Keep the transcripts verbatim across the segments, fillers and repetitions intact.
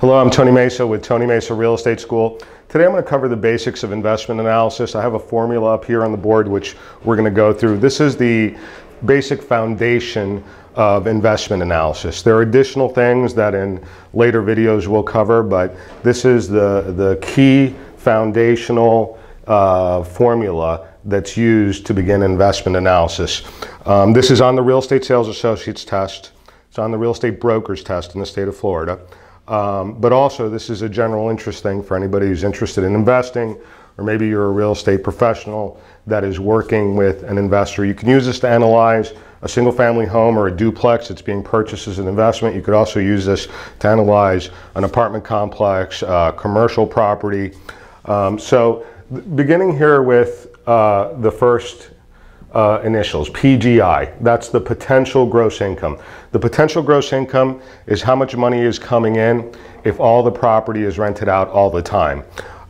Hello, I'm Tony Mesa with Tony Mesa Real Estate School. Today I'm going to cover the basics of investment analysis. I have a formula up here on the board which we're going to go through. This is the basic foundation of investment analysis. There are additional things that in later videos we'll cover, but this is the, the key foundational uh, formula that's used to begin investment analysis. Um, this is on the Real Estate Sales Associates test. It's on the Real Estate Brokers test in the state of Florida. Um, but also this is a general interest thing for anybody who's interested in investing, or maybe you're a real estate professional that is working with an investor. You can use this to analyze a single family home or a duplex that's being purchased as an investment. You could also use this to analyze an apartment complex, uh, commercial property. Um, so beginning here with uh, the first Uh, initials, P G I. That's the potential gross income. The potential gross income is how much money is coming in if all the property is rented out all the time.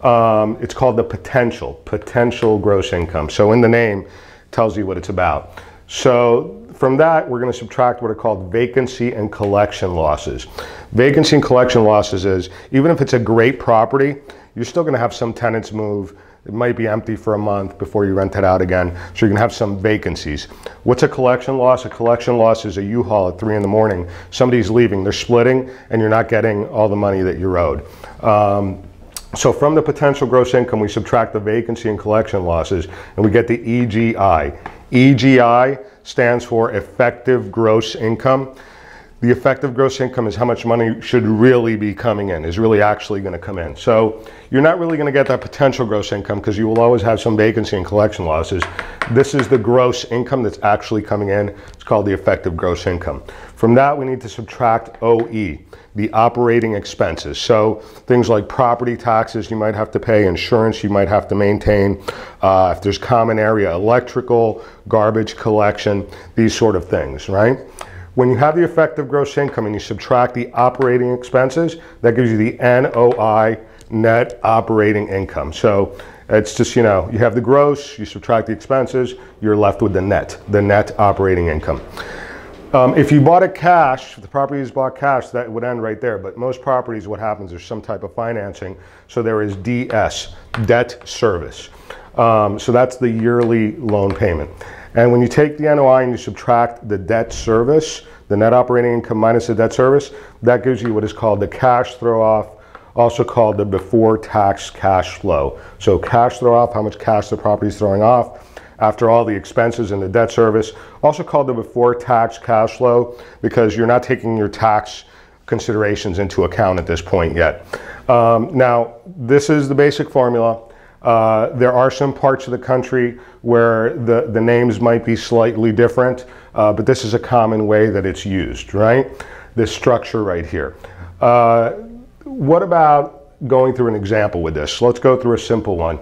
Um, it's called the potential, potential gross income. So in the name, it tells you what it's about. So from that, we're going to subtract what are called vacancy and collection losses. Vacancy and collection losses is, even if it's a great property, you're still going to have some tenants move. It might be empty for a month before you rent it out again, so you're gonna have some vacancies. What's a collection loss? A collection loss is a U-Haul at three in the morning. Somebody's leaving, they're splitting, and you're not getting all the money that you're owed. Um, so from the potential gross income, we subtract the vacancy and collection losses, and we get the E G I. E G I stands for effective gross income. The effective gross income is how much money should really be coming in, is really actually going to come in. So you're not really going to get that potential gross income because you will always have some vacancy and collection losses. This is the gross income that's actually coming in. It's called the effective gross income. From that, we need to subtract O E, the operating expenses. So things like property taxes you might have to pay, insurance you might have to maintain, uh, if there's common area, electrical, garbage collection, these sort of things, right? When you have the effective gross income and you subtract the operating expenses, that gives you the N O I, net operating income. So it's just, you know, you have the gross, you subtract the expenses, you're left with the net, the net operating income. Um, if you bought it cash, if the property is bought cash, that would end right there. But most properties, what happens, there's some type of financing. So there is D S, debt service. Um, so that's the yearly loan payment. And when you take the N O I and you subtract the debt service, the net operating income minus the debt service, that gives you what is called the cash throw off, also called the before tax cash flow. So cash throw off, how much cash the property is throwing off after all the expenses and the debt service, also called the before tax cash flow, because you're not taking your tax considerations into account at this point yet. Um, now, this is the basic formula. Uh, there are some parts of the country where the, the names might be slightly different, uh, but this is a common way that it's used, right? This structure right here. Uh, what about going through an example with this? Let's go through a simple one.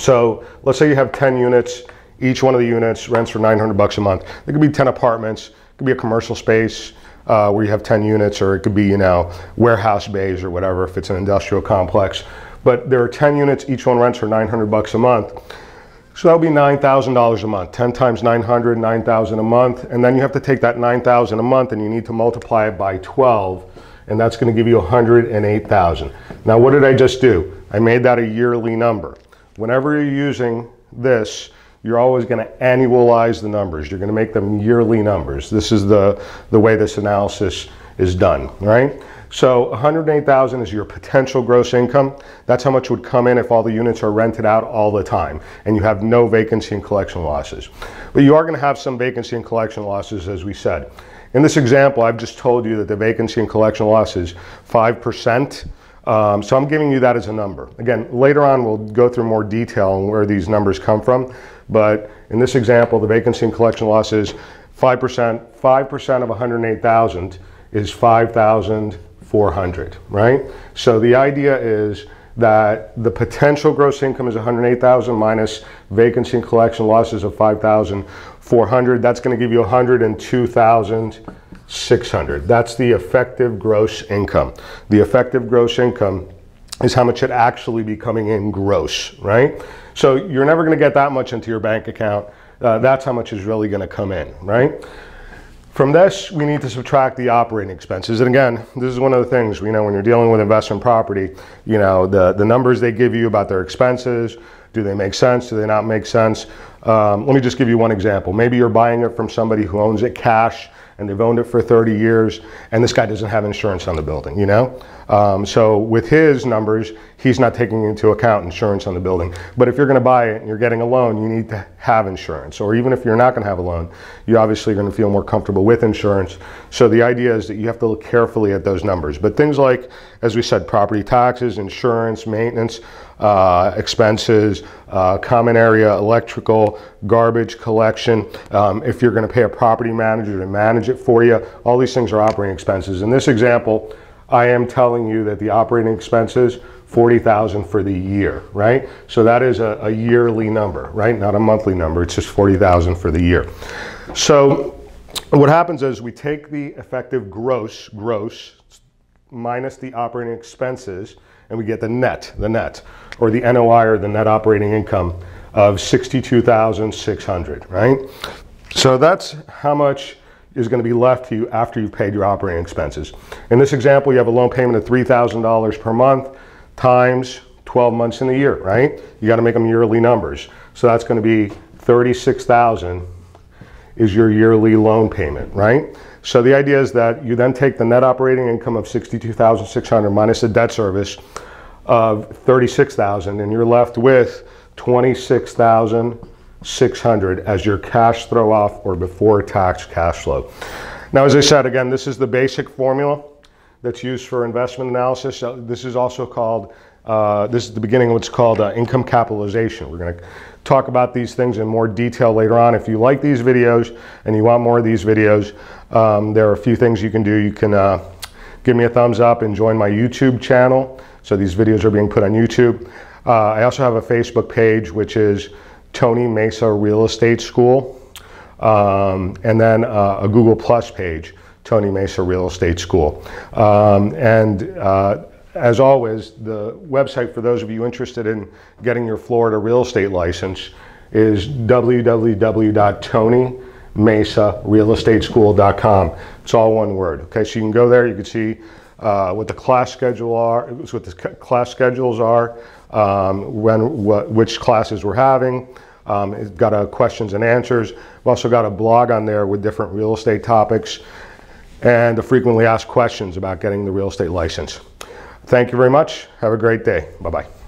So let's say you have ten units. Each one of the units rents for nine hundred bucks a month. It could be ten apartments. It could be a commercial space uh, where you have ten units, or it could be, you know, warehouse bays or whatever if it's an industrial complex. But there are ten units, each one rents for nine hundred bucks a month. So that'll be nine thousand dollars a month, ten times nine hundred, nine thousand a month. And then you have to take that nine thousand a month and you need to multiply it by twelve, and that's gonna give you one hundred eight thousand. Now, what did I just do? I made that a yearly number. Whenever you're using this, you're always gonna annualize the numbers. You're gonna make them yearly numbers. This is the, the way this analysis is done, right? So one hundred eight thousand is your potential gross income. That's how much would come in if all the units are rented out all the time and you have no vacancy and collection losses. But you are gonna have some vacancy and collection losses, as we said. In this example, I've just told you that the vacancy and collection loss is five percent. Um, so I'm giving you that as a number. Again, later on we'll go through more detail on where these numbers come from. But in this example, the vacancy and collection loss is five percent. five percent of one hundred eight thousand is five thousand four hundred, right? So the idea is that the potential gross income is one hundred eight thousand minus vacancy and collection losses of five thousand four hundred. That's going to give you one hundred two thousand six hundred. That's the effective gross income. The effective gross income is how much should actually be coming in gross, right? So you're never going to get that much into your bank account. Uh, that's how much is really going to come in, right? From this, we need to subtract the operating expenses. And again, this is one of the things, you know, when you're dealing with investment property, you know, the, the numbers they give you about their expenses, do they make sense? Do they not make sense? Um, let me just give you one example. Maybe you're buying it from somebody who owns it cash and they've owned it for thirty years and this guy doesn't have insurance on the building, you know? Um, so with his numbers, he's not taking into account insurance on the building. But if you're gonna buy it and you're getting a loan, you need to have insurance. Or even if you're not gonna have a loan, you're obviously gonna feel more comfortable with insurance. So the idea is that you have to look carefully at those numbers. But things like, as we said, property taxes, insurance, maintenance, uh, expenses, uh, common area, electrical, garbage collection, um, if you're gonna pay a property manager to manage it for you, all these things are operating expenses. In this example, I am telling you that the operating expenses, forty thousand for the year, right? So that is a, a yearly number, right? Not a monthly number, it's just forty thousand for the year. So what happens is we take the effective gross, gross, minus the operating expenses, and we get the net, the net, or the N O I, or the net operating income of sixty-two thousand six hundred dollars, right? So that's how much is going to be left to you after you've paid your operating expenses. In this example, you have a loan payment of three thousand dollars per month times twelve months in a year, right? You got to make them yearly numbers. So that's going to be thirty-six thousand dollars is your yearly loan payment, right? So the idea is that you then take the net operating income of sixty-two thousand six hundred dollars minus the debt service of thirty-six thousand dollars, and you're left with twenty-six thousand six hundred dollars as your cash throw off or before tax cash flow. Now, as I said, again, this is the basic formula that's used for investment analysis. So this is also called, uh, this is the beginning of what's called uh, income capitalization. We're going to talk about these things in more detail later on. If you like these videos and you want more of these videos, um, there are a few things you can do. You can uh, give me a thumbs up and join my YouTube channel. So these videos are being put on YouTube. Uh, I also have a Facebook page, which is Tony Mesa Real Estate School, um, and then uh, a Google Plus page, Tony Mesa Real Estate School. Um, and uh, as always, the website for those of you interested in getting your Florida real estate license is w w w dot tony mesa real estate school dot com. It's all one word. Okay, so you can go there, you can see Uh, what the class schedule are, what the class schedules are, um, when, wh which classes we're having. Um, it's got a questions and answers. I've also got a blog on there with different real estate topics and the frequently asked questions about getting the real estate license. Thank you very much. Have a great day. Bye-bye.